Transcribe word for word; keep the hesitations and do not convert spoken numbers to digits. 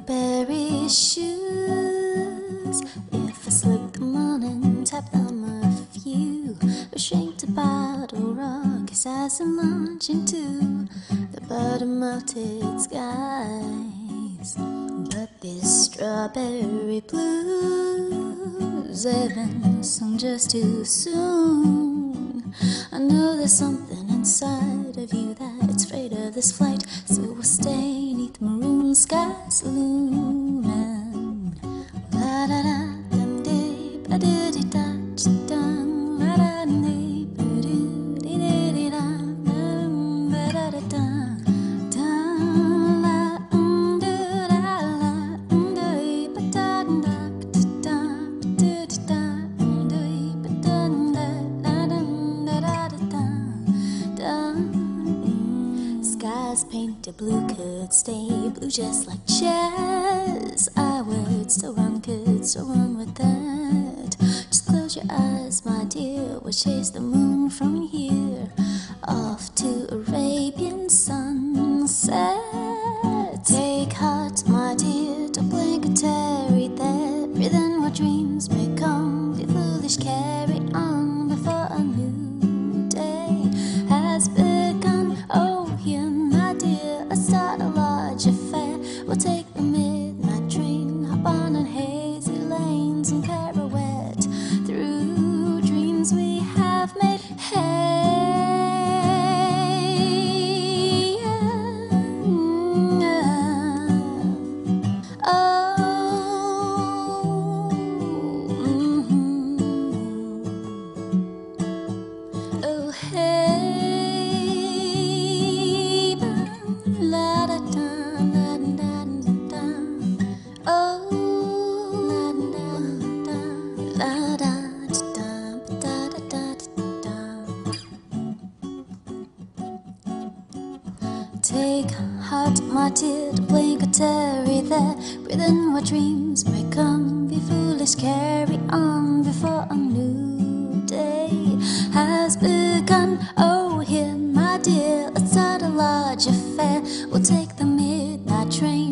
blueberry shoes. If I slip them on and tap them a few, ashamed about all rockets as I march into the bottom of its skies. But this strawberry blues, even sung just too soon. I know there's something inside of you that's afraid of this flight, so we'll stay neath maroon skies looming. La da da dum dee ba doo dee da dum la da dee ba doo dee dee dee da dum ba da da da dum la um doo da la um doo ba da da da da doo dee da um doo ba da da la dum da da da da. Skies painted blue could stay blue just like chess. I would still run, could still run with that. Just close your eyes, my dear, we'll chase the moon from here off to Arabian sunset. Take heart, my dear, don't blink or tarry there. Breathe in what dreams may come, be foolish, carry on before a new day has begun. Oh, let's start a large affair. We'll take the midnight train, hop on in hazy lanes and pirouette through dreams we have made. Hey, yeah. Oh, mm-hmm. Oh, hey. Take heart, my dear, to blink or tarry there. Breathe in what dreams may come, be foolish, carry on before a new day has begun. Oh, here, my dear, let's start a large affair. We'll take the midnight train.